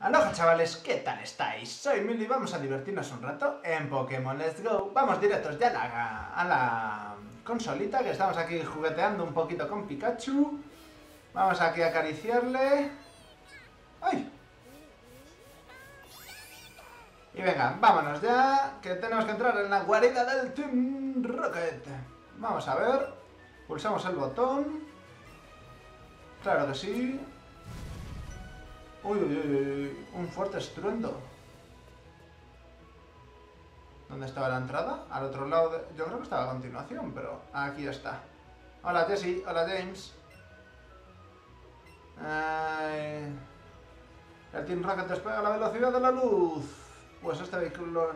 Aloha chavales, ¿qué tal estáis? Soy Milo y vamos a divertirnos un rato en Pokémon Let's Go. Vamos directos ya a la consolita, que estamos aquí jugueteando un poquito con Pikachu. Vamos aquí a acariciarle. ¡Ay! Y venga, vámonos ya, que tenemos que entrar en la guarida del Team Rocket. Vamos a ver, pulsamos el botón. Claro que sí. Uy, uy, uy, uy, un fuerte estruendo. ¿Dónde estaba la entrada? Al otro lado de... Yo creo que estaba a continuación, pero aquí ya está. Hola Jessie, hola James. Ay... El Team Rocket despega a la velocidad de la luz. Pues este vehículo...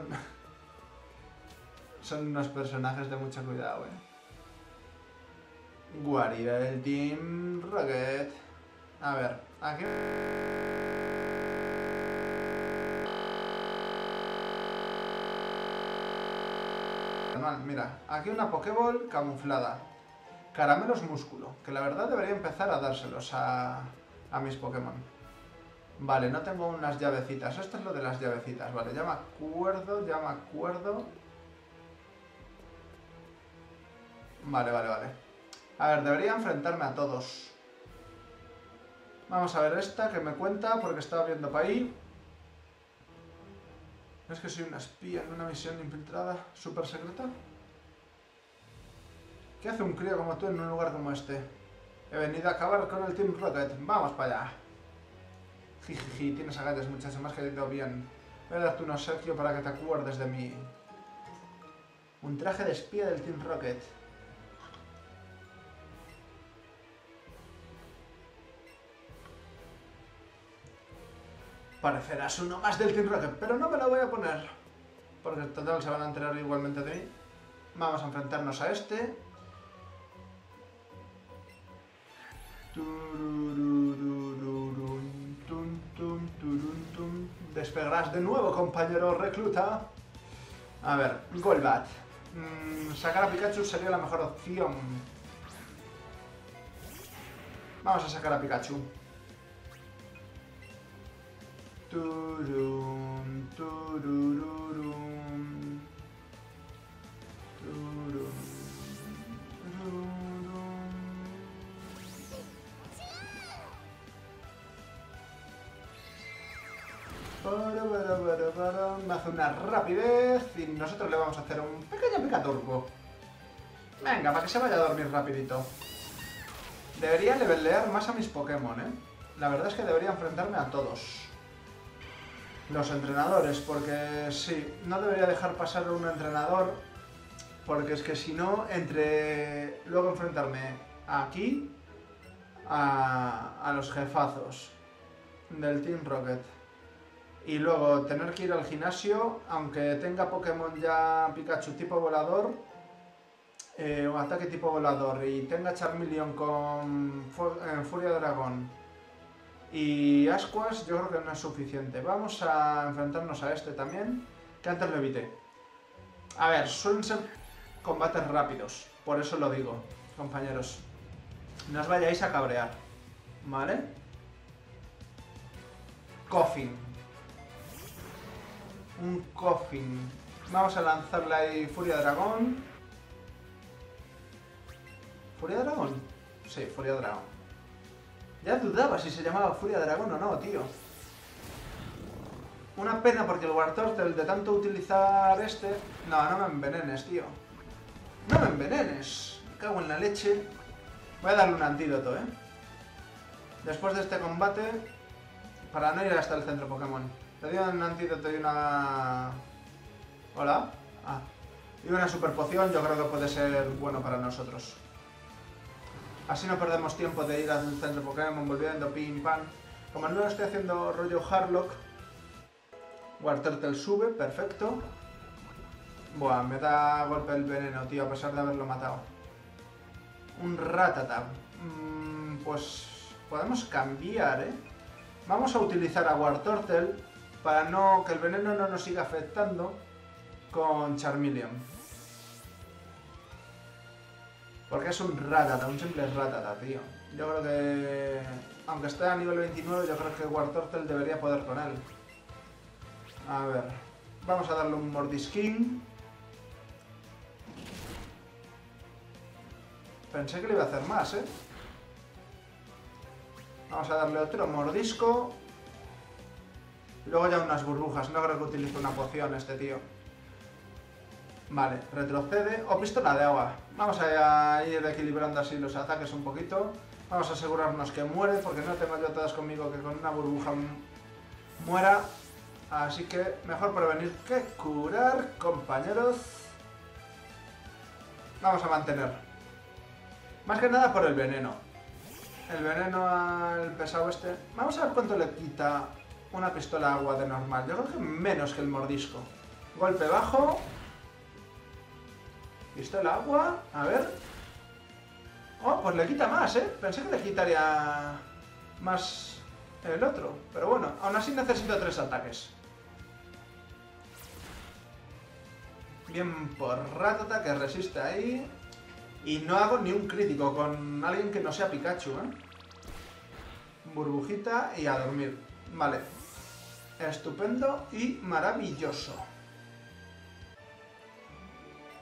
Son unos personajes de mucho cuidado, Guarida del Team Rocket. A ver, aquí... Mira, aquí una Pokéball camuflada. Caramelos músculo, que la verdad debería empezar a dárselos a mis Pokémon. Vale, no tengo unas llavecitas. Esto es lo de las llavecitas, vale, ya me acuerdo, ya me acuerdo. Vale, vale, vale. A ver, debería enfrentarme a todos. Vamos a ver esta, que me cuenta, porque estaba viendo para ahí. ¿Es que soy una espía en una misión infiltrada súper secreta? ¿Qué hace un crío como tú en un lugar como este? He venido a acabar con el Team Rocket. ¡Vamos para allá! Jijiji, tienes agallas, muchacho, más querido bien. Voy a darte un obsequio para que te acuerdes de mí. Un traje de espía del Team Rocket. Parecerás uno más del Team Rocket, pero no me lo voy a poner. Porque en total se van a enterar igualmente de mí. Vamos a enfrentarnos a este. Despegarás de nuevo, compañero recluta. A ver, Golbat. Sacar a Pikachu sería la mejor opción. Vamos a sacar a Pikachu. Turum, turururum, turum, tururum. Me hace una rapidez y nosotros le vamos a hacer un pequeño picaturbo. Venga, para que se vaya a dormir rapidito. Debería levelear más a mis Pokémon, La verdad es que debería enfrentarme a todos. Los entrenadores, porque sí, no debería dejar pasar a un entrenador, porque es que si no, entre luego enfrentarme aquí a los jefazos del Team Rocket y luego tener que ir al gimnasio, aunque tenga Pokémon ya Pikachu tipo volador o ataque tipo volador y tenga Charmeleon con Furia Dragón. Y Ascuas yo creo que no es suficiente. Vamos a enfrentarnos a este también, que antes lo evité. A ver, suelen ser combates rápidos, por eso lo digo, compañeros. No os vayáis a cabrear, ¿vale? Koffing. Un Koffing. Vamos a lanzarle ahí Furia Dragón. ¿Furia Dragón? Sí, Furia Dragón. Ya dudaba si se llamaba Furia Dragón o no, tío. Una pena porque el Wartortle de tanto utilizar este... No, no me envenenes, tío. ¡No me envenenes! Me cago en la leche. Voy a darle un antídoto, Después de este combate... Para no ir hasta el centro Pokémon. Le doy un antídoto y una... ¿Hola? Ah. Y una super poción, yo creo que puede ser bueno para nosotros. Así no perdemos tiempo de ir al centro Pokémon volviendo pim pam. Como no lo estoy haciendo rollo Harlock, Wartortle sube, perfecto. Buah, me da golpe el veneno, tío, a pesar de haberlo matado. Un Rattata. Pues podemos cambiar, Vamos a utilizar a Wartortle para no que el veneno no nos siga afectando con Charmeleon. Porque es un Rattata, un simple Rattata, tío. Yo creo que... aunque esté a nivel 29, yo creo que Wartortle debería poder con él. A ver... vamos a darle un mordisquín. Pensé que le iba a hacer más, ¿eh? Vamos a darle otro mordisco. Luego ya unas burbujas. No creo que utilice una poción este tío. Vale, retrocede. O pistola de agua. Vamos a ir equilibrando así los ataques un poquito. Vamos a asegurarnos que muere, porque no tengo yo todas conmigo que con una burbuja muera. Así que mejor prevenir que curar, compañeros. Vamos a mantener. Más que nada por el veneno. El veneno al pesado este. Vamos a ver cuánto le quita una pistola agua de normal. Yo creo que menos que el mordisco. Golpe bajo. Pistola agua. A ver. Oh, pues le quita más, ¿eh? Pensé que le quitaría más el otro. Pero bueno, aún así necesito 3 ataques. Bien por Rattata, que resiste ahí. Y no hago ni un crítico con alguien que no sea Pikachu, ¿eh? Burbujita y a dormir. Vale. Estupendo y maravilloso.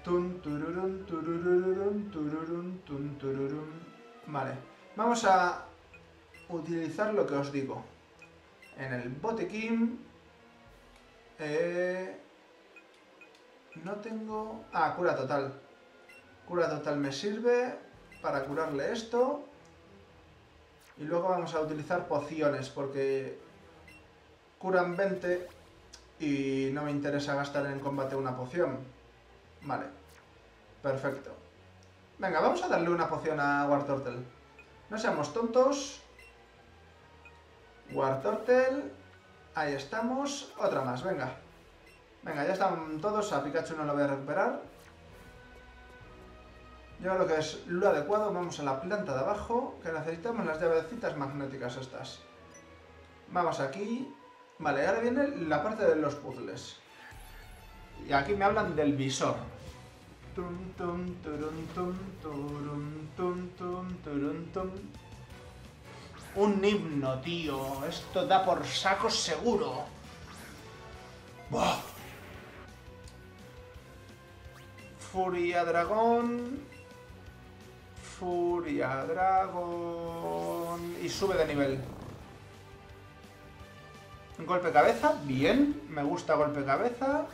Tun, tururun, tururun, tururun, tun, tururun. Vale. Vamos a utilizar lo que os digo. En el botiquín... no tengo... ah, cura total. Cura total me sirve para curarle esto. Y luego vamos a utilizar pociones porque curan 20 y no me interesa gastar en combate una poción. Vale, perfecto. Venga, vamos a darle una poción a Wartortle. No seamos tontos. Wartortle, ahí estamos. Otra más, venga. Venga, ya están todos. A Pikachu no lo voy a recuperar. Yo creo que es lo adecuado. Vamos a la planta de abajo, que necesitamos las llavecitas magnéticas estas. Vamos aquí. Vale, ahora viene la parte de los puzzles. Y aquí me hablan del visor. Un himno, tío. Esto da por saco seguro. ¡Buah! Furia dragón... furia dragón... y sube de nivel. Golpe cabeza, bien. Me gusta golpe cabeza.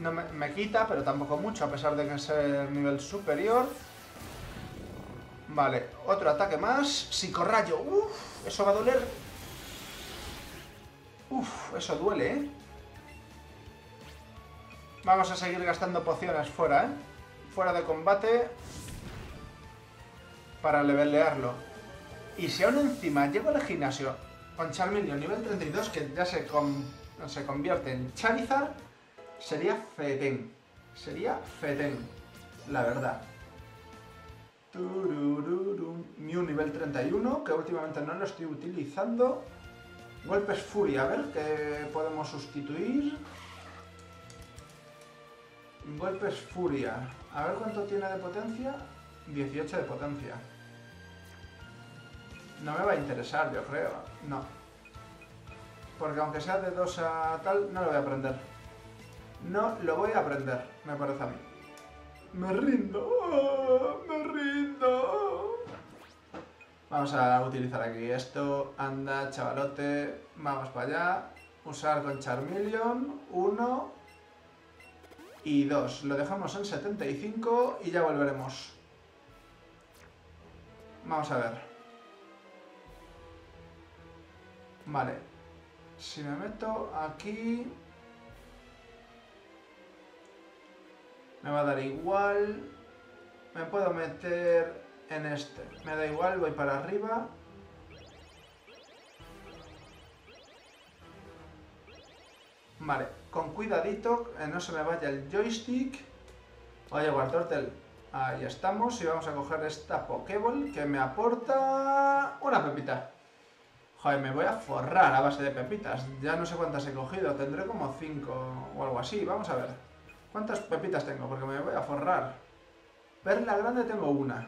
No me quita, pero tampoco mucho, a pesar de que es el nivel superior. Vale, otro ataque más. Psicorrayo. Uff, eso va a doler. Uff, eso duele, ¿eh? Vamos a seguir gastando pociones fuera, ¿eh? Fuera de combate. Para levelearlo. Y si aún encima llego al gimnasio con Charmeleon nivel 32, que ya se convierte en Charizard, sería fetén. Sería fetén, la verdad. Mew nivel 31, que últimamente no lo estoy utilizando. Golpes furia, a ver, que podemos sustituir. Golpes furia. A ver cuánto tiene de potencia. 18 de potencia. No me va a interesar, yo creo. No. Porque aunque sea de 2 a tal, no lo voy a aprender. No lo voy a aprender, me parece a mí. Me rindo. ¡Oh, me rindo! Vamos a utilizar aquí esto. Anda, chavalote. Vamos para allá. Usar con Charmeleon. 1 y 2. Lo dejamos en 75 y ya volveremos. Vamos a ver. Vale. Si me meto aquí... me va a dar igual. Me puedo meter en este. Me da igual, voy para arriba. Vale, con cuidadito, no se me vaya el joystick. Oye, Wartortle, ahí estamos. Y vamos a coger esta Pokéball que me aporta una pepita. Joder, me voy a forrar a base de pepitas. Ya no sé cuántas he cogido, tendré como 5 o algo así. Vamos a ver. ¿Cuántas pepitas tengo? Porque me voy a forrar. Perla grande tengo una.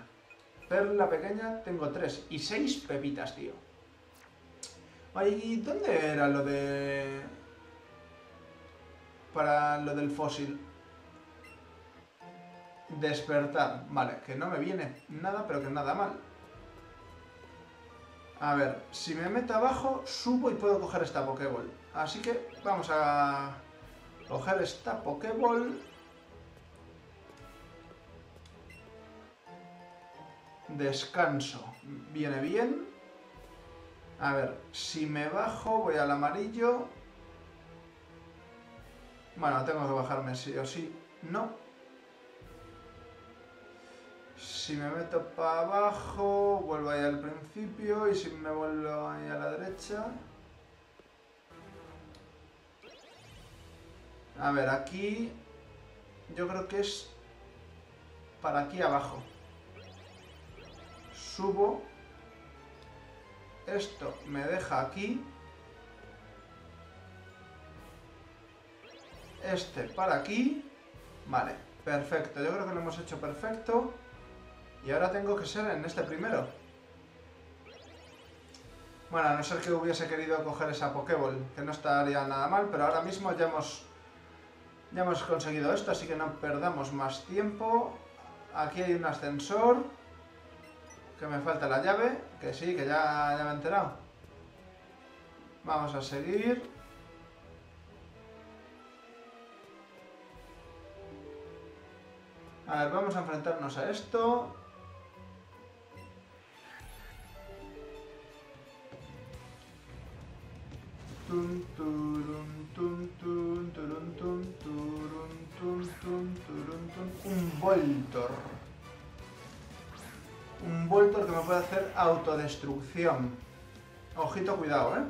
Perla pequeña tengo tres. Y 6 pepitas, tío. Oye, ¿y dónde era lo de...? Para lo del fósil. Despertar. Vale, que no me viene nada, pero que nada mal. A ver, si me meto abajo, subo y puedo coger esta Pokéball. Así que vamos a coger esta Pokéball. Descanso. Viene bien. A ver, si me bajo, voy al amarillo. Bueno, tengo que bajarme sí o sí. No. Si me meto para abajo, vuelvo ahí al principio. Y si me vuelvo ahí a la derecha... A ver, aquí... Yo creo que es... Para aquí abajo. Subo. Esto me deja aquí. Este para aquí. Vale, perfecto. Yo creo que lo hemos hecho perfecto. Y ahora tengo que ser en este primero. Bueno, a no ser que hubiese querido coger esa Pokéball, que no estaría nada mal, pero ahora mismo ya hemos conseguido esto, así que no perdamos más tiempo. Aquí hay un ascensor. Que me falta la llave, que sí, que ya me he enterado. Vamos a seguir. A ver, vamos a enfrentarnos a esto. Un Voltor. Un Voltor que me puede hacer autodestrucción. Ojito, cuidado, ¿eh?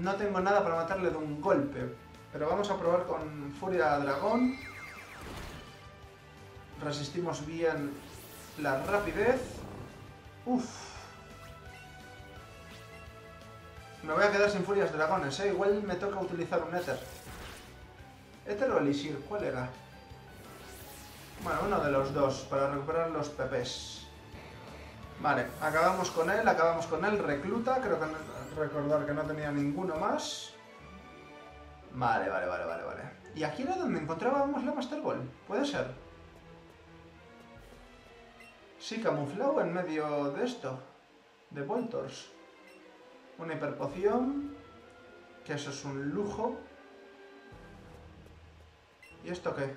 No tengo nada para matarle de un golpe. Pero vamos a probar con Furia Dragón. Resistimos bien la rapidez. Uff. Me voy a quedar sin Furias Dragones, ¿eh? Igual me toca utilizar un Éter. ¿Éter o Elixir? ¿Cuál era? Bueno, uno de los dos, para recuperar los PPs. Vale, acabamos con él, recluta, creo que recordar que no tenía ninguno más. Vale. ¿Y aquí era donde encontrábamos la Master Ball? ¿Puede ser? Sí, camuflado en medio de esto, de Voltors. Una hiperpoción, que eso es un lujo. ¿Y esto qué?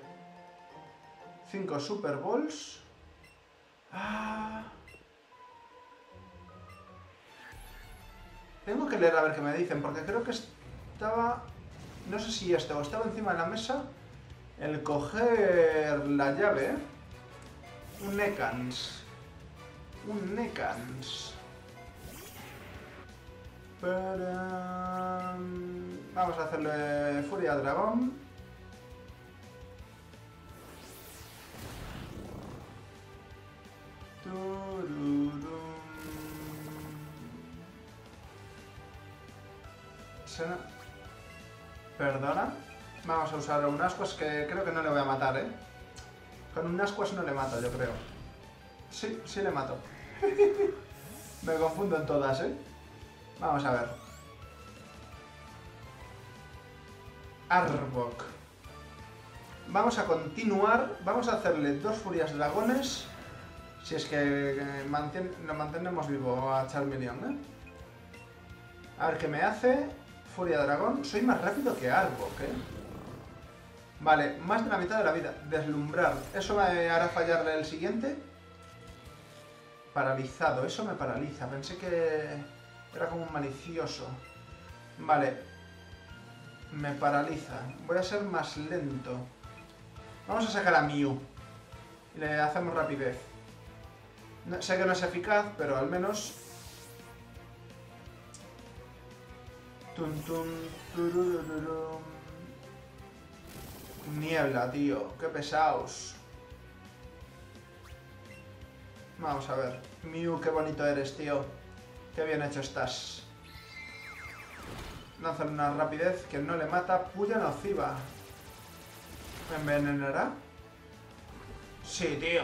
5 Super Balls. Ah. Tengo que leer a ver qué me dicen, porque creo que estaba... No sé si esto, o estaba encima de la mesa el coger la llave. Un Ekans. Vamos a hacerle Furia Dragón. Perdona. Vamos a usar un Ascuas, que creo que no le voy a matar, ¿eh? Con un Ascuas no le mato, yo creo. Sí, sí le mato. Me confundo en todas, ¿eh? Vamos a ver. Arbok. Vamos a continuar. Vamos a hacerle 2 Furias Dragones. Si es que lo mantenemos vivo a Charmeleon, ¿eh? A ver qué me hace. Furia Dragón. Soy más rápido que Arbok, ¿eh? Vale, más de la mitad de la vida. Deslumbrar. Eso me hará fallarle el siguiente. Paralizado. Eso me paraliza. Pensé que era como un malicioso. Vale. Me paraliza. Voy a ser más lento. Vamos a sacar a Mew. Le hacemos rapidez. No, sé que no es eficaz, pero al menos... Niebla, tío. Qué pesaos. Vamos a ver. Mew, qué bonito eres, tío. Qué bien hecho estás. Lanzan una rapidez que no le mata. Puya nociva. ¿Me envenenará? Sí, tío.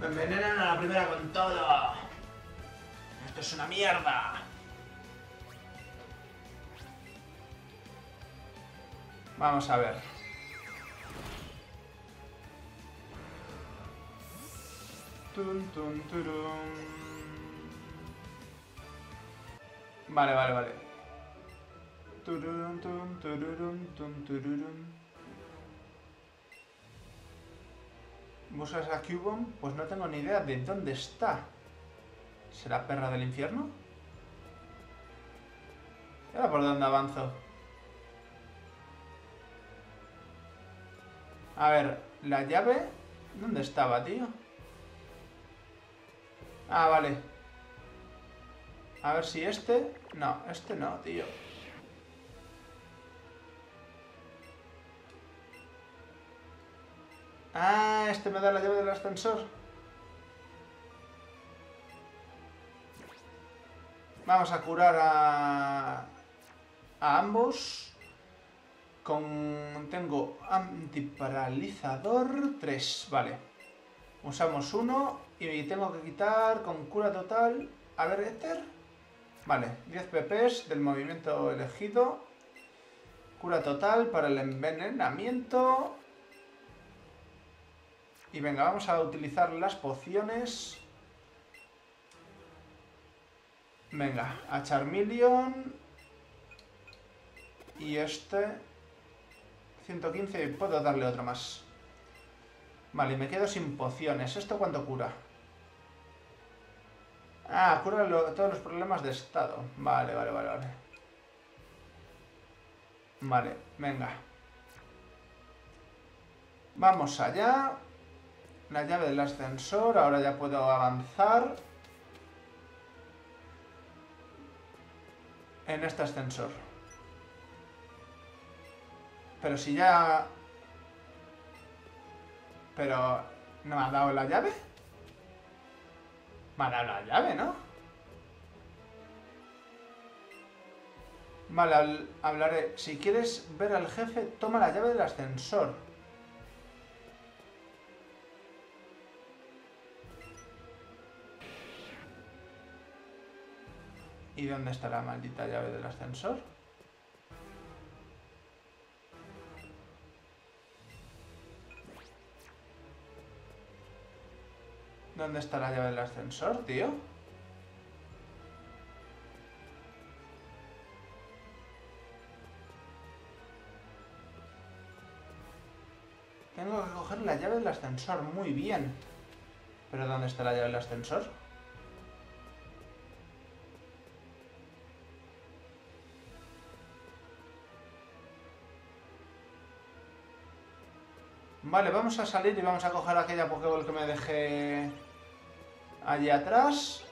Me envenenan a la primera con todo. Esto es una mierda. Vamos a ver. Vale, vale, vale. ¿Buscas a Cubone? Pues no tengo ni idea de dónde está. ¿Será perra del infierno? ¿Y ahora por dónde avanzo? A ver, la llave... ¿Dónde estaba, tío? Ah, vale. A ver si este... No, este no, tío. Ah, este me da la llave del ascensor. Vamos a curar a ambos. Tengo antiparalizador 3, vale. Usamos uno y tengo que quitar con cura total. A ver, Éter. Vale, 10 pp del movimiento elegido. Cura total para el envenenamiento. Y venga, vamos a utilizar las pociones. Venga, a Charmeleon. Y este... 115 y puedo darle otro más. Vale, me quedo sin pociones. ¿Esto cuánto cura? Ah, cura todos los problemas de estado. Vale, vale, vale, vale. Vale, venga. Vamos allá. La llave del ascensor. Ahora ya puedo avanzar. En este ascensor. Pero si ya... Pero... ¿No me ha dado la llave? Me ha dado la llave, ¿no? Vale, hablaré. Si quieres ver al jefe, toma la llave del ascensor. ¿Y dónde está la maldita llave del ascensor? ¿Dónde está la llave del ascensor, tío? Tengo que coger la llave del ascensor, muy bien. ¿Pero dónde está la llave del ascensor? Vale, vamos a salir y vamos a coger aquella Pokéball que me dejé allí atrás.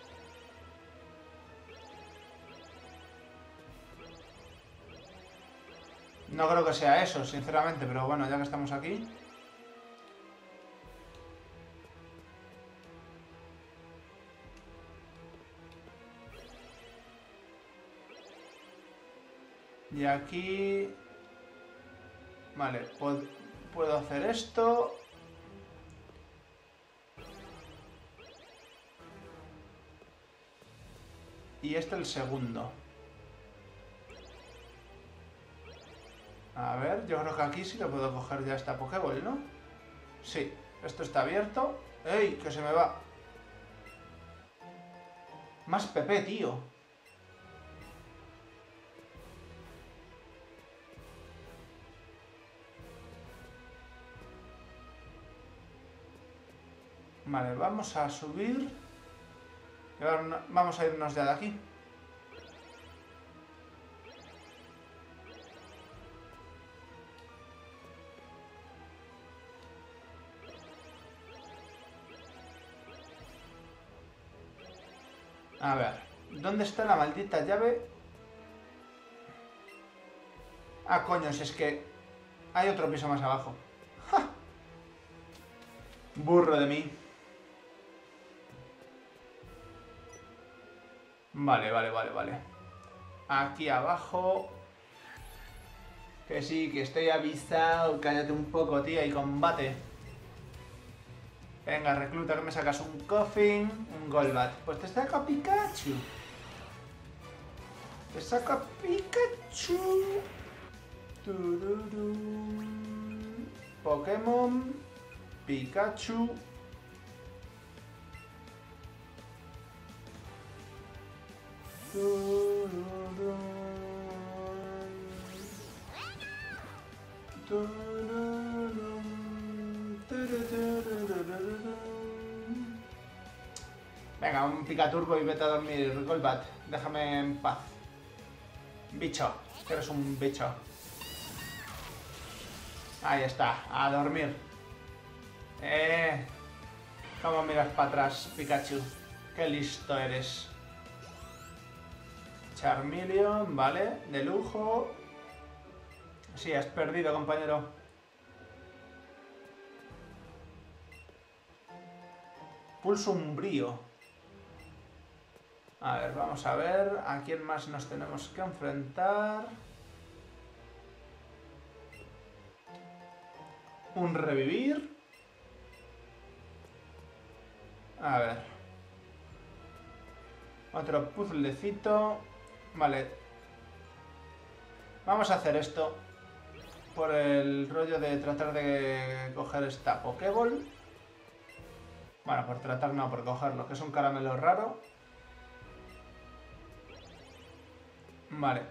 No creo que sea eso, sinceramente, pero bueno, ya que estamos aquí. Y aquí... Vale, pues... Puedo hacer esto. Y este el segundo. A ver, yo creo que aquí sí que puedo coger ya esta Pokéball, ¿no? Sí, esto está abierto. ¡Ey! Que se me va. Más PP, tío. Vale, vamos a subir. Vamos a irnos ya de aquí. A ver, ¿dónde está la maldita llave? Ah, coño, si es que hay otro piso más abajo. ¡Ja! Burro de mí. Vale, vale, vale, vale. Aquí abajo. Que sí, que estoy avisado. Cállate un poco, tía, y combate. Venga, recluta, que me sacas un Koffing, un Golbat. Pues te saca Pikachu. Te saca Pikachu. Tururú. Pokémon. Pikachu. Tururú. Tururú. Venga, un Picaturbo y vete a dormir, Golbat. Déjame en paz. Bicho, eres un bicho. Ahí está, a dormir. Cómo miras para atrás, Pikachu. Qué listo eres. Charmeleon, vale, de lujo. Sí, has perdido, compañero. Pulso umbrío. A ver, vamos a ver a quién más nos tenemos que enfrentar. Un revivir. A ver. Otro puzzlecito. Vale. Vamos a hacer esto. Por el rollo de tratar de coger esta Pokéball. Bueno, por tratar no, por cogerlo, que es un caramelo raro. Vale.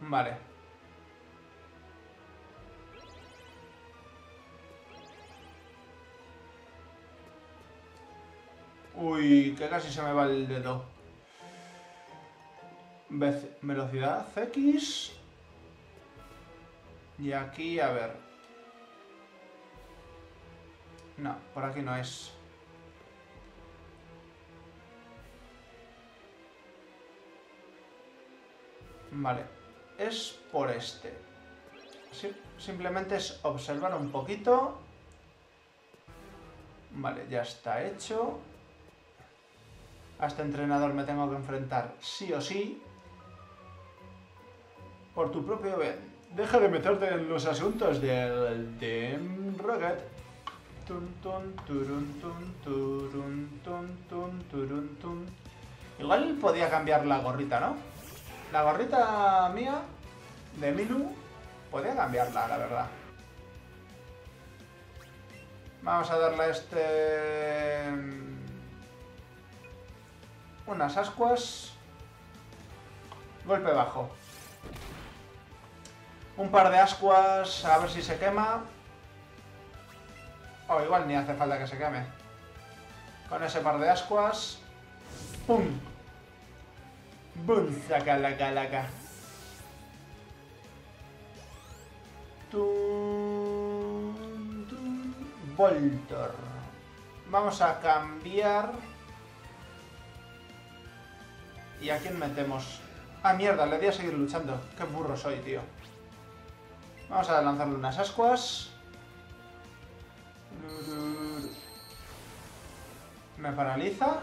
Vale. Uy, que casi se me va el dedo. Velocidad X. Y aquí, a ver. No, por aquí no es. Vale. Es por este. Sí, simplemente es observar un poquito. Vale, ya está hecho. A este entrenador me tengo que enfrentar sí o sí. Por tu propio bien. Deja de meterte en los asuntos del Team Rocket. Igual podía cambiar la gorrita, ¿no? La gorrita mía, de Minu, podía cambiarla, la verdad. Vamos a darle a este... unas ascuas. Golpe bajo. Un par de ascuas, a ver si se quema. O igual ni hace falta que se queme. Con ese par de ascuas. ¡Pum! ¡Bum! ¡Saca la calaca! ¡Tum! ¡Tum! Voltor. Vamos a cambiar. ¿Y a quién metemos? ¡Ah, mierda! Le voy a seguir luchando. ¡Qué burro soy, tío! Vamos a lanzarle unas ascuas. ¿Me paraliza?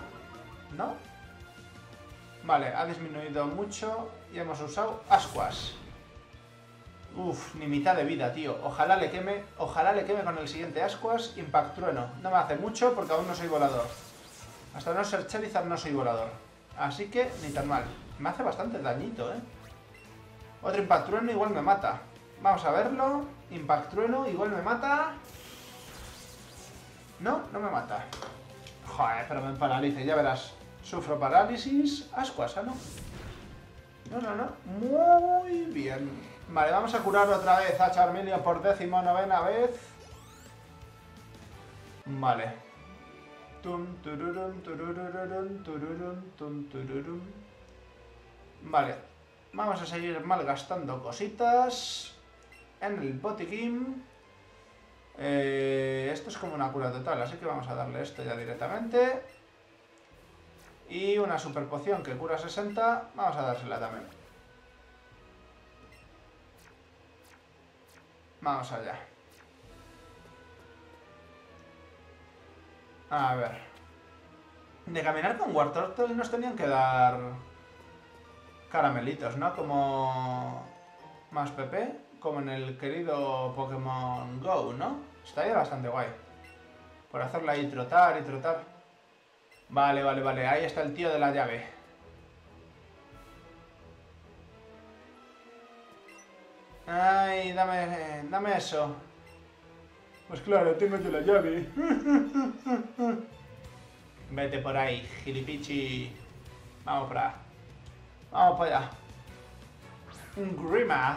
¿No? Vale, ha disminuido mucho y hemos usado ascuas. Uf, ni mitad de vida, tío. Ojalá le queme con el siguiente ascuas. Impactrueno. No me hace mucho porque aún no soy volador. Hasta no ser Charizard no soy volador. Así que, ni tan mal. Me hace bastante dañito, ¿eh? Otro impactrueno igual me mata. Vamos a verlo. Impactrueno, igual me mata. No, no me mata. Joder, pero me paralice, ya verás. Sufro parálisis. Ascuas, ¿no? No, no, no. Muy bien. Vale, vamos a curar otra vez a Charmeleon por 19ª vez. Vale. Vale. Vamos a seguir malgastando cositas. En el botiquín. Esto es como una cura total, así que vamos a darle esto ya directamente. Y una super poción que cura 60, vamos a dársela también. Vamos allá. A ver. De caminar con Wartortle nos tenían que dar caramelitos, ¿no? Como... más PP. como en el querido Pokémon Go, ¿no? Estaría bastante guay. Por hacerla ahí trotar y trotar. Vale, vale, vale. Ahí está el tío de la llave. Ay, dame eso. Pues claro, tengo yo la llave. Vete por ahí, gilipichi. Vamos para allá. Vamos para allá. Un Grimer.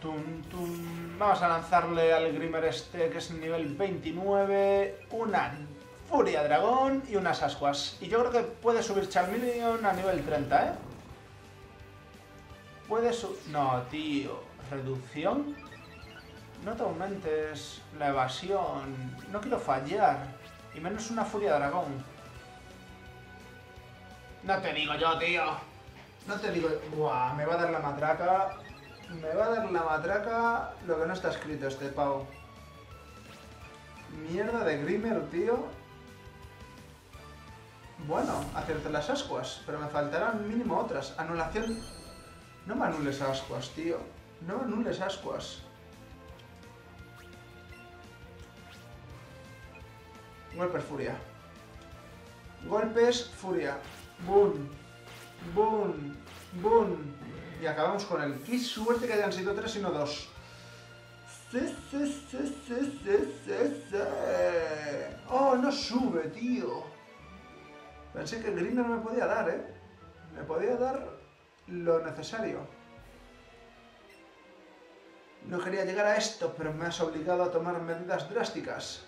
Tum, tum. Vamos a lanzarle al Grimer este, que es nivel 29, una Furia Dragón y unas Ascuas. Y yo creo que puede subir Charmeleon a nivel 30, ¿eh? Puede subir... No, tío. Reducción. No te aumentes la evasión. No quiero fallar. Y menos una Furia Dragón. No te digo yo, tío. No te digo... Buah, me va a dar la matraca. Me va a dar la matraca lo que no está escrito este pavo. Mierda de Grimer, tío. Bueno, acierté las ascuas, pero me faltarán mínimo otras. Anulación... No me anules ascuas, tío. No me anules ascuas. Golpes, furia. Golpes, furia. Boom. Boom. Boom. Y acabamos con él. ¡Qué suerte que hayan sido 3 y no 2! ¡Oh, no sube, tío! Pensé que el Grimer me podía dar, ¿eh? Me podía dar lo necesario. No quería llegar a esto, pero me has obligado a tomar medidas drásticas.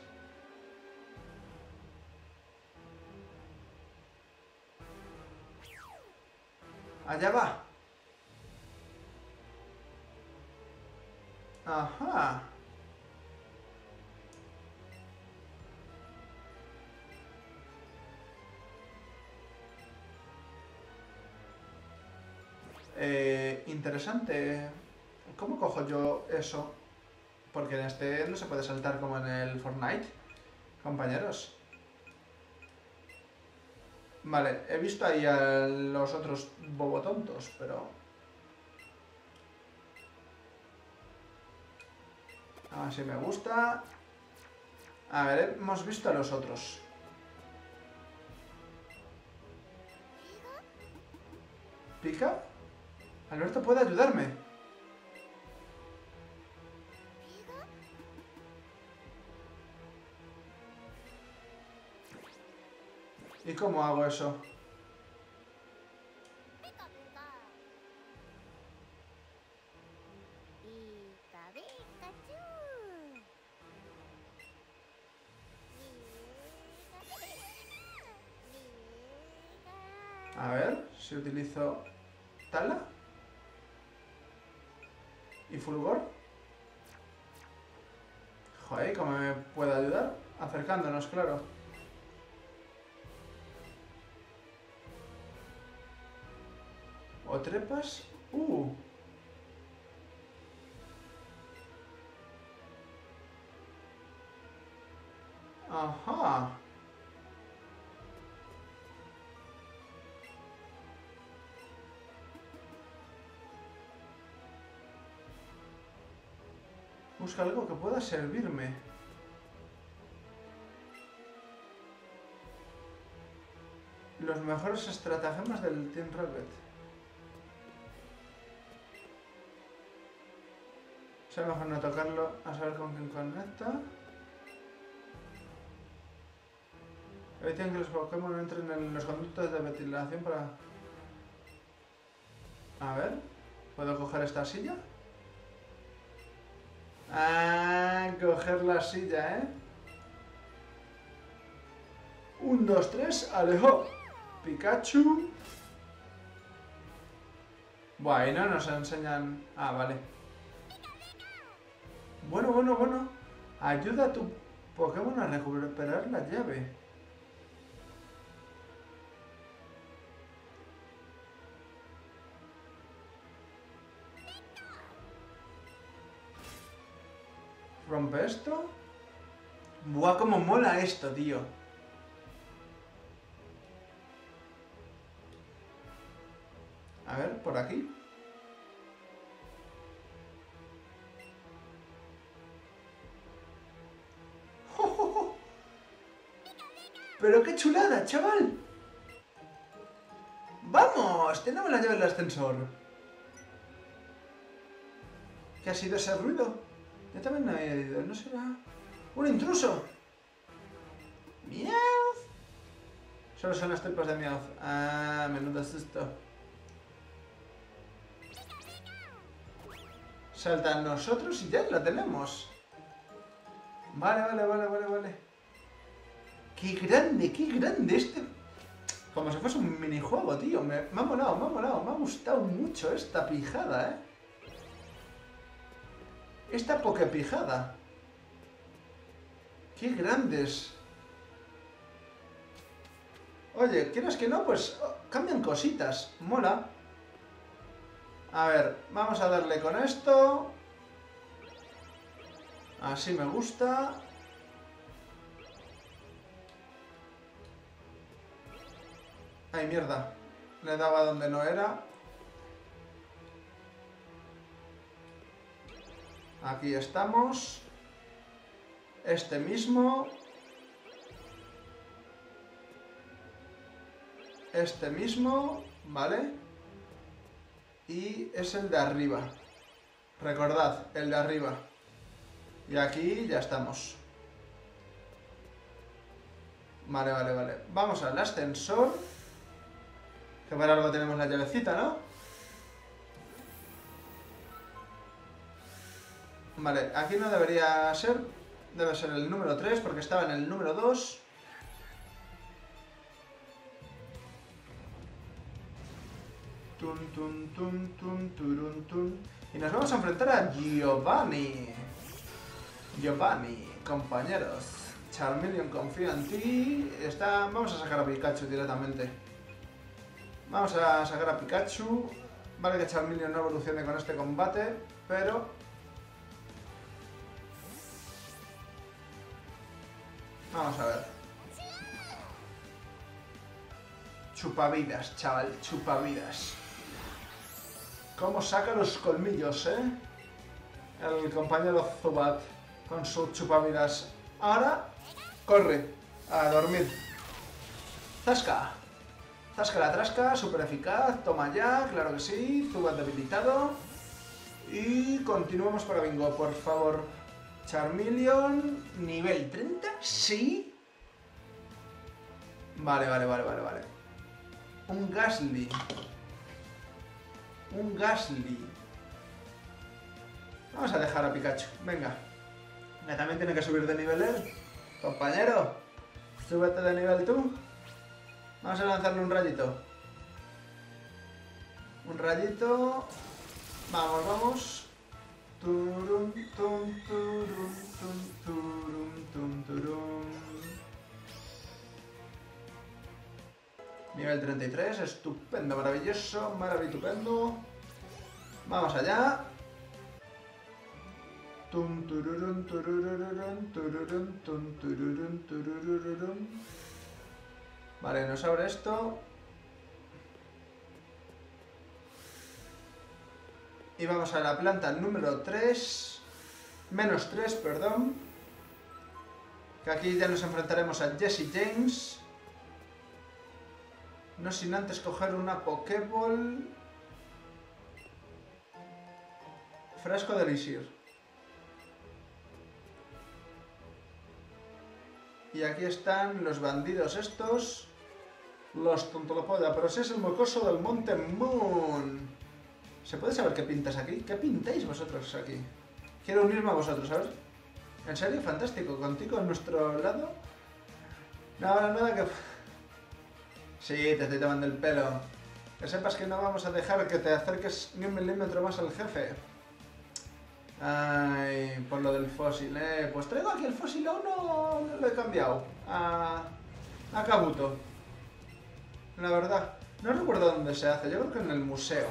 Allá va. Ajá. Interesante. ¿Cómo cojo yo eso? Porque en este no se puede saltar como en el Fortnite, compañeros. Vale, he visto ahí a los otros bobotontos, pero... Así me gusta. A ver, hemos visto a los otros. ¿Pica? Alberto puede ayudarme. ¿Y cómo hago eso? A ver, si utilizo Tala y Fulgor. Joder, ¿cómo me puede ayudar? Acercándonos, claro. ¿O trepas? Ajá. Busca algo que pueda servirme. Los mejores estratagemas del Team Rocket. Será mejor no tocarlo, a saber con quién conecta. Eviten que los Pokémon entren en los conductos de ventilación para... A ver, ¿puedo coger esta silla? Ah, coger la silla, ¿eh? 1, 2, 3, alejo. Pikachu. Buah, y no nos enseñan... Ah, vale. Bueno, bueno, bueno. Ayuda a tu Pokémon a recuperar la llave. ¿Rompe esto? Buah, cómo mola esto, tío. A A ver, por aquí. ¡Pero qué chulada, chaval! ¡Vamos! Tenemos la llave del ascensor. ¿Qué ha sido ese ruido? Yo también no he oído. ¿No será un intruso? ¡Miau! Solo son las tripas de Miau. Ah, menudo susto. Salta a nosotros y ya la tenemos. Vale. Qué grande este... Como si fuese un minijuego, tío. Me ha molado, me ha gustado mucho esta pijada, ¿eh? Esta pokepijada. Qué grandes. Oye, ¿quieres que no? Pues cambian cositas. Mola. A ver, vamos a darle con esto. Así me gusta. Ay, mierda. Le daba donde no era. Aquí estamos. Este mismo. Este mismo. Vale. Y es el de arriba. Recordad, el de arriba. Y aquí ya estamos. Vale. Vamos al ascensor. Que para algo tenemos la llavecita, ¿no? Vale, aquí no debería ser. Debe ser el número 3 porque estaba en el número 2. Y nos vamos a enfrentar a Giovanni. Giovanni, compañeros. Charmeleon confía en ti. Vamos a sacar a Pikachu directamente. Vamos a sacar a Pikachu. Vale que Charmeleon no evolucione con este combate, pero... Vamos a ver. Chupavidas, chaval, chupavidas. Cómo saca los colmillos, ¿eh? El compañero Zubat con sus chupavidas. Ahora, corre, a dormir. ¡Zasca! Zasca la trasca, súper eficaz, toma ya, claro que sí, Zubat debilitado. Y continuamos para bingo, por favor. Charmeleon, nivel 30, sí. Vale. Un Gastly. Vamos a dejar a Pikachu, venga. Que también tiene que subir de nivel él. Compañero, súbete de nivel tú. Vamos a lanzarle un rayito. Vamos. Nivel 33, estupendo, maravilloso, maravitupendo. Vamos allá. Vale, nos abre esto. Y vamos a la planta número 3. Menos 3, perdón. Que aquí ya nos enfrentaremos a Jessie James. No sin antes coger una Pokéball. Frasco de elixir. Y aquí están los bandidos estos. Los tontolopolla, pero si es el mocoso del Monte Moon. ¿Se puede saber qué pintas aquí? ¿Qué pintáis vosotros aquí? Quiero unirme a vosotros, ¿sabes? En serio, fantástico. Contigo en nuestro lado. Nada que... Sí, te estoy tomando el pelo. Que sepas que no vamos a dejar que te acerques ni un milímetro más al jefe. Ay, por lo del fósil, ¿eh? Pues traigo aquí el fósil, aún no lo he cambiado. A Kabuto. La verdad, no recuerdo dónde se hace, yo creo que en el museo.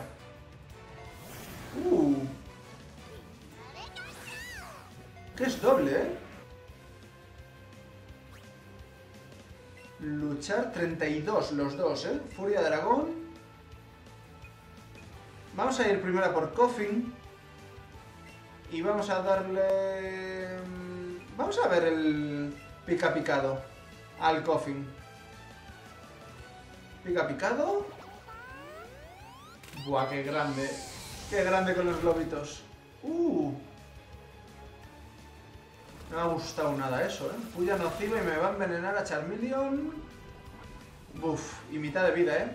Que es doble, ¿eh? Luchar 32 los dos, ¿eh? Furia dragón. Vamos a ir primero a por Koffing. Y vamos a darle... Vamos a ver el pica picado al Koffing. Pica picado. Buah, qué grande. Qué grande con los globitos. No me ha gustado nada eso, ¿eh? Puya nociva y me va a envenenar a Charmeleon. Buf, y mitad de vida, ¿eh?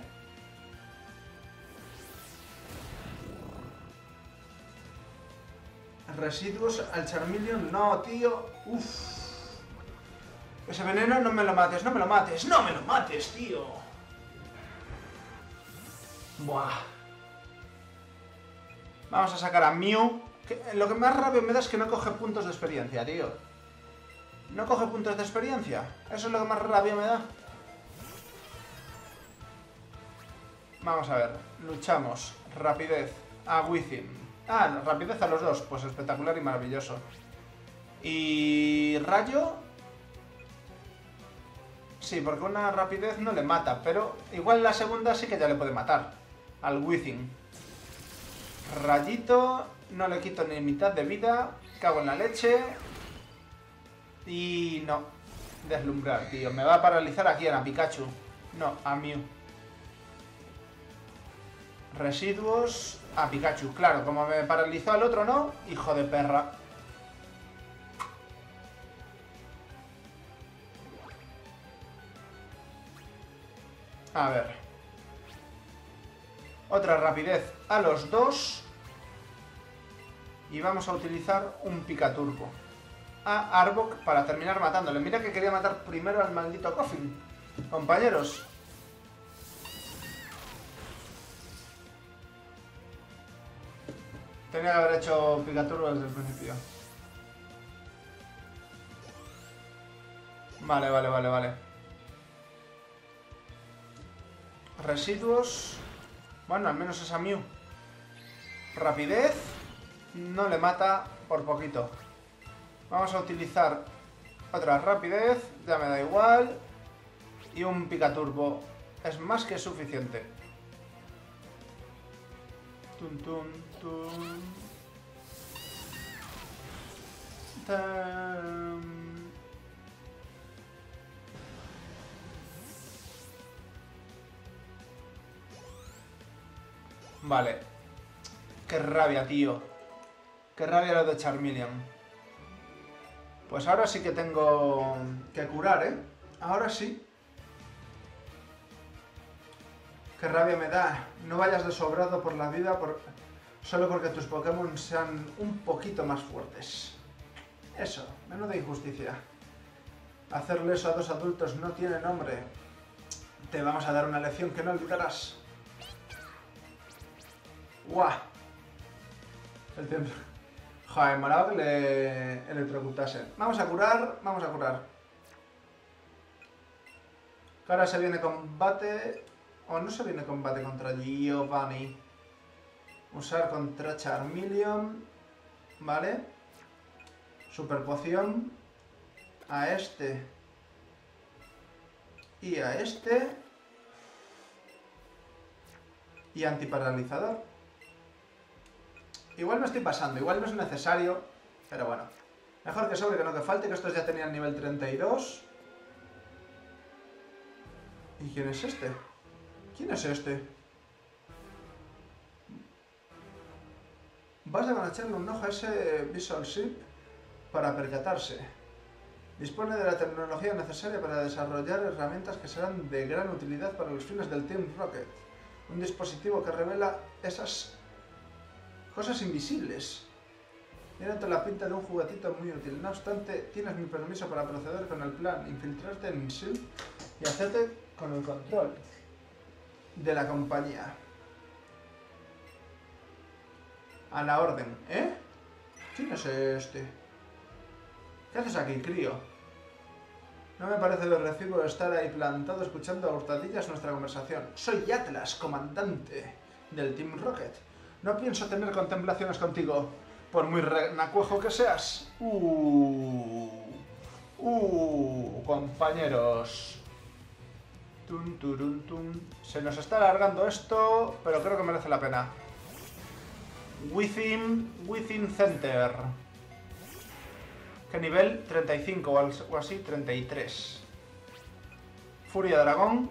Residuos al Charmeleon. No, tío. Uf. Ese veneno no me lo mates, no me lo mates, no me lo mates, tío. Buah. Vamos a sacar a Mew. Lo que más rabia me da es que no coge puntos de experiencia, tío. No coge puntos de experiencia. Eso es lo que más rabia me da. Vamos a ver. Luchamos. Rapidez. A Weezing. Ah, no, rapidez a los dos. Pues espectacular y maravilloso. Y... Rayo. Sí, porque una rapidez no le mata. Pero igual la segunda sí que ya le puede matar. Al Weezing. Rayito. No le quito ni mitad de vida. Cago en la leche. Y no. Deslumbrar, tío. Me va a paralizar aquí a Pikachu. No, a Mew. Residuos a Pikachu. Claro, como me paralizó al otro, ¿no? Hijo de perra. A ver. Otra rapidez a los dos. Y vamos a utilizar un Picaturbo a Arbok para terminar matándole. Mira que quería matar primero al maldito Koffing, compañeros. Tenía que haber hecho Picaturbo desde el principio. Vale, vale, vale, vale. Residuos. Bueno, al menos es a Mew. Rapidez. No le mata por poquito. Vamos a utilizar otra rapidez, ya me da igual. Y un Picaturbo es más que suficiente. Tum, tum, tum. Tam. Vale. Qué rabia, tío. Qué rabia lo de Charmeleon. Pues ahora sí que tengo que curar, ¿eh? Ahora sí. Qué rabia me da. No vayas de sobrado por la vida solo porque tus Pokémon sean un poquito más fuertes. Eso, menuda injusticia. Hacerle eso a dos adultos no tiene nombre. Te vamos a dar una lección que no olvidarás. ¡Guau! El tiempo... Joder, molado que le electrocutase. Vamos a curar, vamos a curar. Que ahora se viene combate... O no se viene combate contra Giovanni. Usar contra Charmeleon. Vale. Super poción. A este. Y a este. Y antiparalizador. Igual me estoy pasando, igual no es necesario, pero bueno. Mejor que sobre, que no que falte, que estos ya tenían nivel 32. ¿Y quién es este? ¿Quién es este? Vas a echarle un ojo a ese Visual Ship para percatarse. Dispone de la tecnología necesaria para desarrollar herramientas que serán de gran utilidad para los fines del Team Rocket. Un dispositivo que revela esas... cosas invisibles. Tiene toda la pinta de un juguetito muy útil. No obstante, tienes mi permiso para proceder con el plan, infiltrarte en SHIELD y hacerte con el control de la compañía. A la orden, ¿eh? ¿Quién es este? ¿Qué haces aquí, crío? No me parece de recibo estar ahí plantado escuchando a hurtadillas nuestra conversación. Soy Atlas, comandante del Team Rocket. No pienso tener contemplaciones contigo, por muy renacuejo que seas. Compañeros. Tum, turum, tum. Se nos está alargando esto, pero creo que merece la pena. Within Center. ¿Qué nivel? 35 o así, 33. Furia Dragón.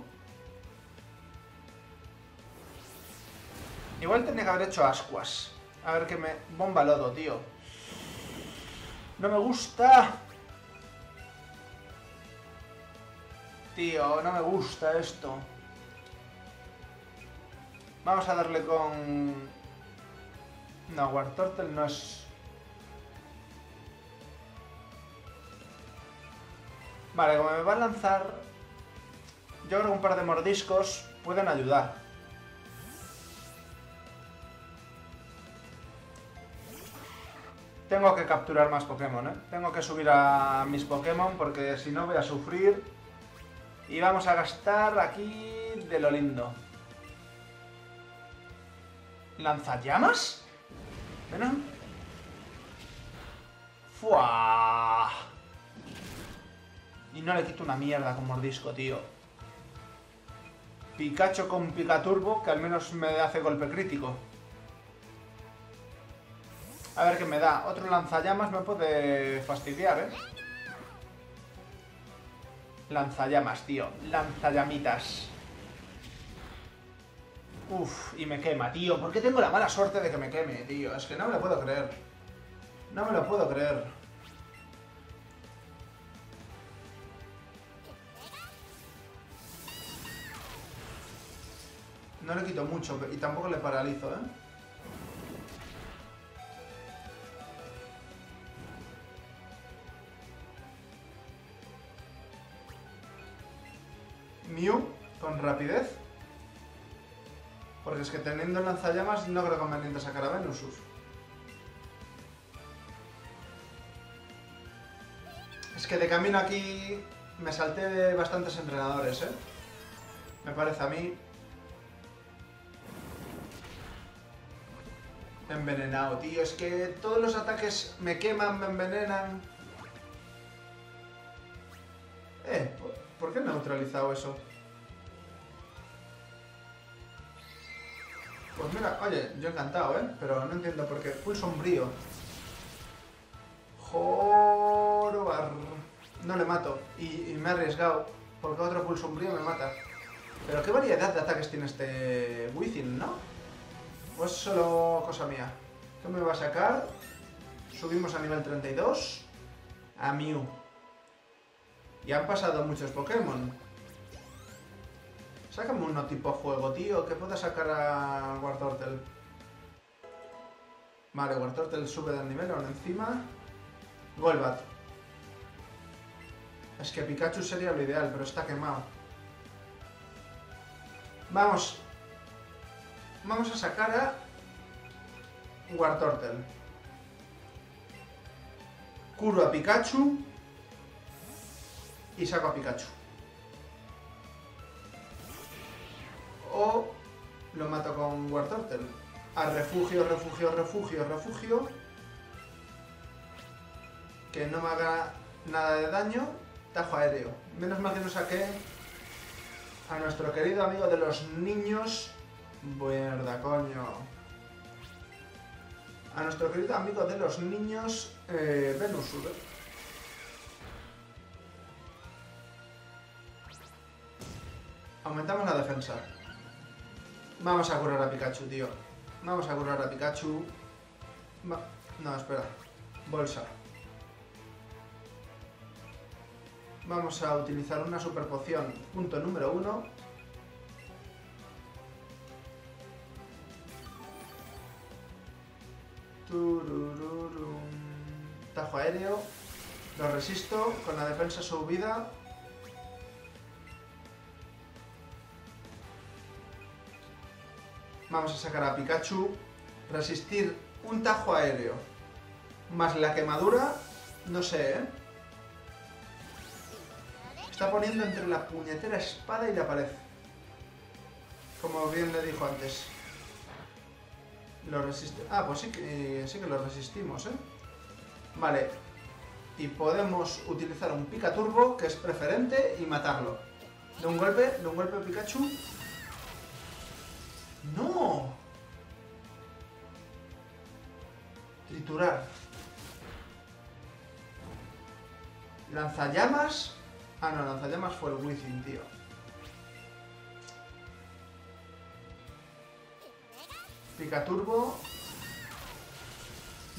Igual tenía que haber hecho Ascuas. A ver que me... Bomba Lodo, tío. No me gusta. Tío, no me gusta esto. Vamos a darle con... No, Wartortle no es... Vale, como me va a lanzar... Yo creo que un par de mordiscos pueden ayudar. Tengo que capturar más Pokémon, ¿eh? Tengo que subir a mis Pokémon porque si no voy a sufrir. Y vamos a gastar aquí de lo lindo. ¿Lanzallamas? Bueno. ¡Fua! Y no le quito una mierda con mordisco, tío. Pikachu con Picaturbo, que al menos me hace golpe crítico. A ver qué me da. Otro lanzallamas me puede fastidiar, ¿eh? Lanzallamas, tío. Lanzallamitas. Uf, y me quema, tío. ¿Por qué tengo la mala suerte de que me queme, tío? Es que no me lo puedo creer. No me lo puedo creer. No le quito mucho y tampoco le paralizo, ¿eh? Mew con rapidez. Porque es que teniendo lanzallamas no creo conveniente sacar a Venusaur. Es que de camino aquí me salté de bastantes entrenadores, ¿eh? Me parece a mí. Envenenado, tío. Es que todos los ataques me queman, me envenenan. ¿Por qué he neutralizado eso? Pues mira, oye, yo encantado, ¿eh? Pero no entiendo por qué. Full sombrío. Jorobar. No le mato. Y me he arriesgado. Porque otro full sombrío me mata. Pero qué variedad de ataques tiene este Weezing, ¿no? ¿O es solo cosa mía? ¿Qué me va a sacar? Subimos a nivel 32. A Mew. Y han pasado muchos Pokémon. Sácame uno tipo fuego, tío, que pueda sacar a Wartortle. Vale, Wartortle sube de nivel, ahora encima. Golbat. Es que Pikachu sería lo ideal, pero está quemado. Vamos. Vamos a sacar a Wartortle. Curo a Pikachu. Y saco a Pikachu. O lo mato con Wartortle. A refugio. Que no me haga nada de daño. Tajo aéreo. Menos mal que no saqué a nuestro querido amigo de los niños. Mierda, coño. A nuestro querido amigo de los niños, Venusaur. Aumentamos la defensa. Vamos a curar a Pikachu, tío. Vamos a curar a Pikachu. No, espera. Bolsa. Vamos a utilizar una super poción. Punto número 1. Tajo aéreo. Lo resisto. Con la defensa subida. Vamos a sacar a Pikachu. Resistir un tajo aéreo. Más la quemadura. No sé, ¿eh? Está poniendo entre la puñetera espada y la pared. Como bien le dijo antes. Lo resiste. Ah, pues sí que lo resistimos, ¿eh? Vale. Y podemos utilizar un Picaturbo, que es preferente, y matarlo. De un golpe a Pikachu. ¡No! triturar. Lanzallamas. Ah, no, lanzallamas fue el Weezing, tío. Pica turbo.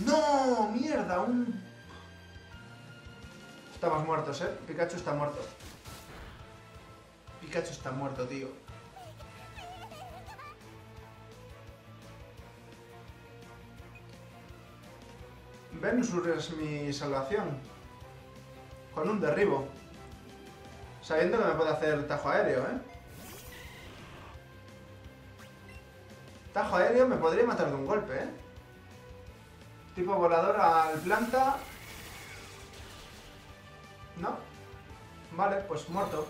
¡No! ¡Mierda! Estamos muertos, ¿eh? Pikachu está muerto. Pikachu está muerto, tío. Venusaur es mi salvación. Con un derribo. Sabiendo que me puede hacer tajo aéreo, ¿eh? Tajo aéreo me podría matar de un golpe, ¿eh? Tipo volador al planta. No. Vale, pues muerto.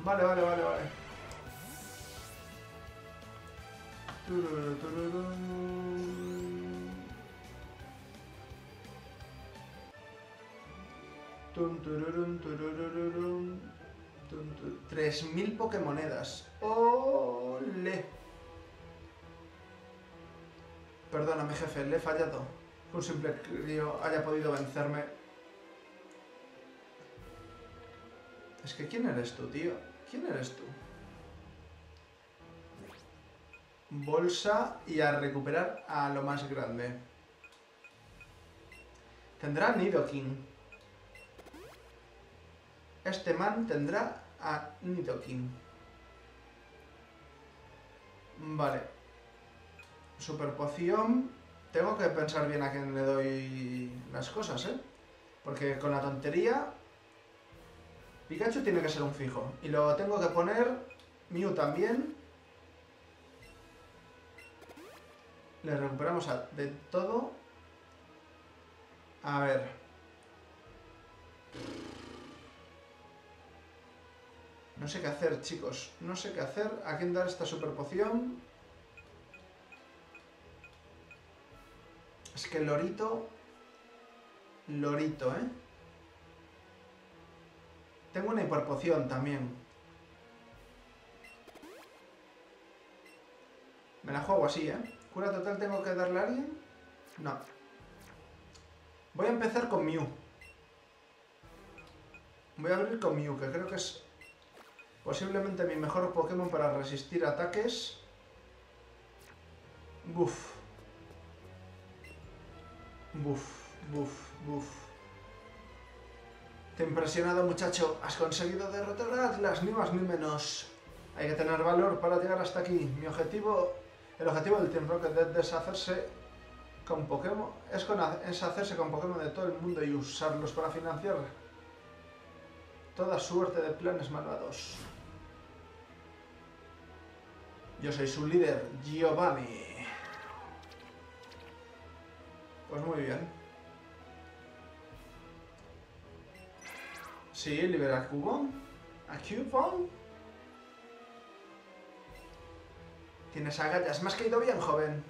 Vale. ¡3000 Pokémonedas! ¡Ole! Perdóname, jefe, le he fallado. Que un simple crío haya podido vencerme. Es que ¿quién eres tú, tío? ¿Quién eres tú? Bolsa y a recuperar a lo más grande. Tendrá Nidoking. Este man tendrá a Nidoking. Vale. Super poción. Tengo que pensar bien a quién le doy las cosas, ¿eh? Porque con la tontería... Pikachu tiene que ser un fijo. Y lo tengo que poner... Mew también. Le recuperamos de todo. A ver... No sé qué hacer, chicos. No sé qué hacer. ¿A quién dar esta super poción? Es que Lorito... Lorito, ¿eh? Tengo una hiperpoción también. Me la juego así, ¿eh? ¿Cura total tengo que darle a alguien? No. Voy a empezar con Mew. Voy a abrir con Mew, que creo que es... posiblemente mi mejor Pokémon para resistir ataques. Buf. Buf. Te he impresionado, muchacho. Has conseguido derrotar a Atlas, ni más ni menos. Hay que tener valor para llegar hasta aquí. Mi objetivo... El objetivo del Team Rocket es deshacerse con Pokémon... Es hacerse con Pokémon de todo el mundo y usarlos para financiar toda suerte de planes malvados. Yo soy su líder, Giovanni. Pues muy bien. Sí, libera a Cubone. ¿A Cubone? Tienes agallas. Me has caído bien, joven.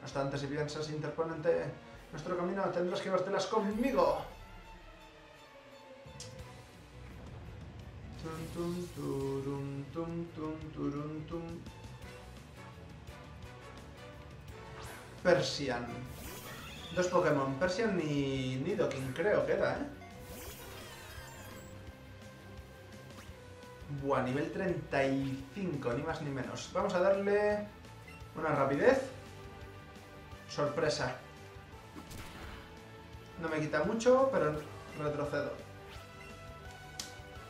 No obstante, si piensas interponerte nuestro camino, tendrás que llevártelas conmigo. Persian. Dos Pokémon, Persian y Nidoking, creo que era, ¿eh? Buah, nivel 35, ni más ni menos. Vamos a darle una rapidez. Sorpresa. No me quita mucho, pero retrocedo.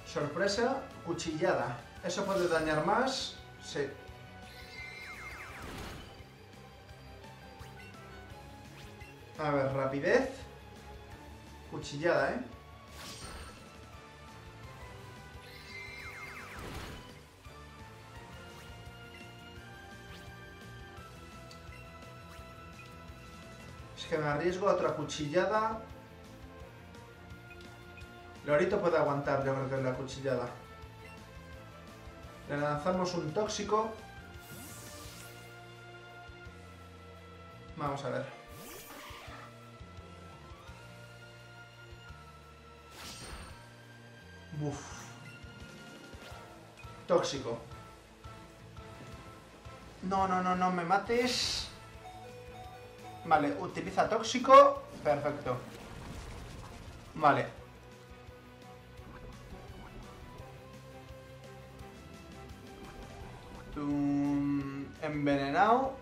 Sorpresa, cuchillada. ¿Eso puede dañar más? Sí. A ver, rapidez. Cuchillada, ¿eh? Es que me arriesgo a otra cuchillada... Lorito puede aguantar, yo creo que es la cuchillada. Le lanzamos un tóxico. Vamos a ver. Buf. Tóxico. No me mates. Vale, utiliza tóxico. Perfecto. Vale. Envenenado.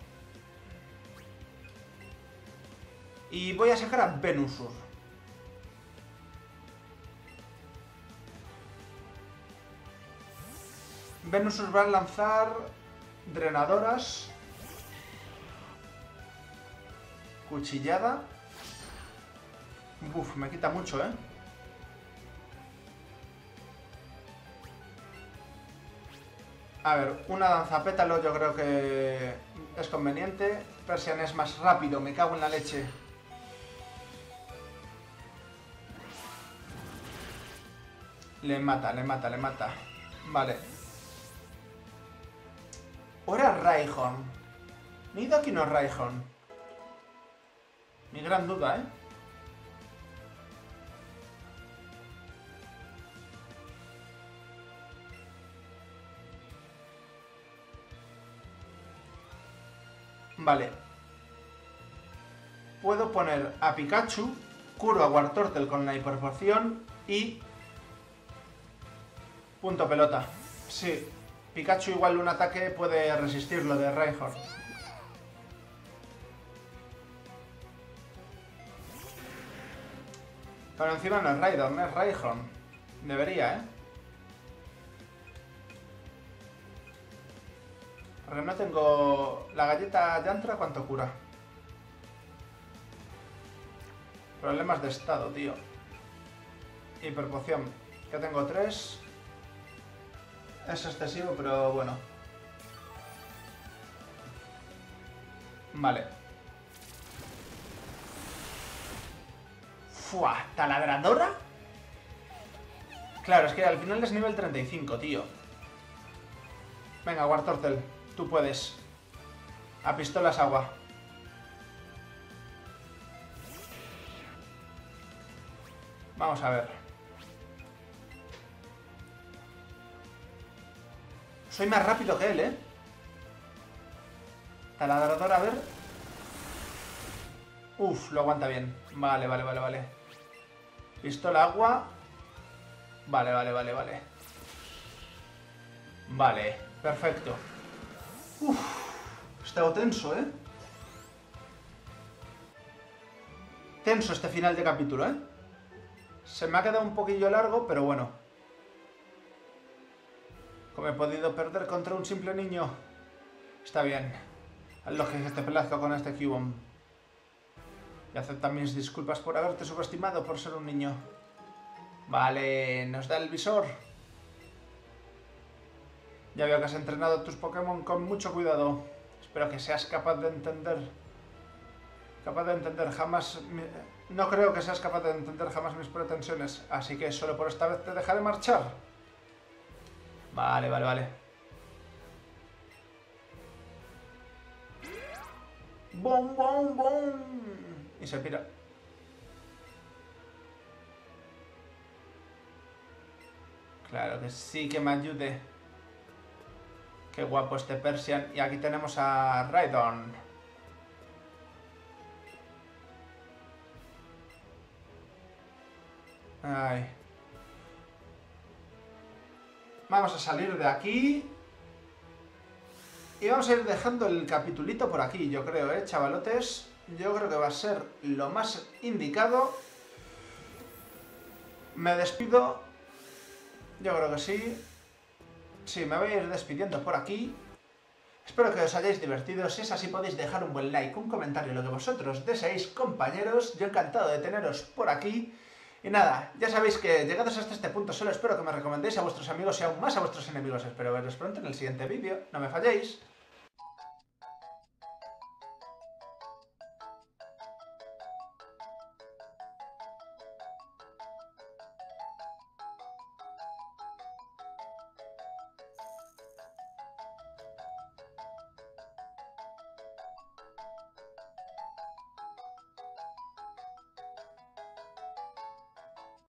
Y voy a sacar a Venusaur. Venusaur va a lanzar drenadoras. Cuchillada. Uf, me quita mucho, ¿eh? A ver, una danzapétalo yo creo que es conveniente. Persian es más rápido, me cago en la leche. Le mata, le mata, le mata. Vale. Ahora Rhyhorn. Nidoking o Rhyhorn. Mi gran duda, ¿eh? Vale. Puedo poner a Pikachu, curo a Wartortle con la hiperporción y... punto pelota. Sí. Pikachu igual un ataque puede resistir lo de Rhyhorn. Pero encima no es Raydon, es Rhyhorn. Debería, ¿eh? Porque no tengo... la galleta Yantra, ¿cuánto cura? Problemas de estado, tío. Hiperpoción. Ya tengo 3. Es excesivo, pero bueno. Vale. ¡Fua! ¿Taladradora? Claro, es que al final es nivel 35, tío. Venga, Wartortle, tú puedes. A pistolas agua. Vamos a ver. Soy más rápido que él, ¿eh? Taladradora, a ver. Uf, lo aguanta bien. Vale, vale, vale, vale. Pistola agua. Vale, vale, vale, vale. Vale, perfecto. Uf, he estado tenso, ¿eh? Tenso este final de capítulo, ¿eh? Se me ha quedado un poquillo largo, pero bueno. ¿Cómo he podido perder contra un simple niño? Está bien. Alojes este pelazo con este Cubone. Y acepta mis disculpas por haberte subestimado por ser un niño. Vale, nos da el visor. Ya veo que has entrenado tus Pokémon con mucho cuidado. Espero que seas capaz de entender. No creo que seas capaz de entender jamás mis pretensiones. Así que solo por esta vez te dejaré marchar. Vale, vale, vale. ¡Bum, bum, bum! Y se pira. Claro que sí, que me ayude. Qué guapo este Persian. Y aquí tenemos a Raydon. Ay... vamos a salir de aquí. Y vamos a ir dejando el capitulito por aquí, yo creo, chavalotes. Yo creo que va a ser lo más indicado. Me despido. Yo creo que sí. Sí, me voy a ir despidiendo por aquí. Espero que os hayáis divertido. Si es así podéis dejar un buen like, un comentario, lo que vosotros deseéis, compañeros. Yo encantado de teneros por aquí. Y nada, ya sabéis que llegados hasta este punto solo espero que me recomendéis a vuestros amigos y aún más a vuestros enemigos. Espero veros pronto en el siguiente vídeo. No me falléis.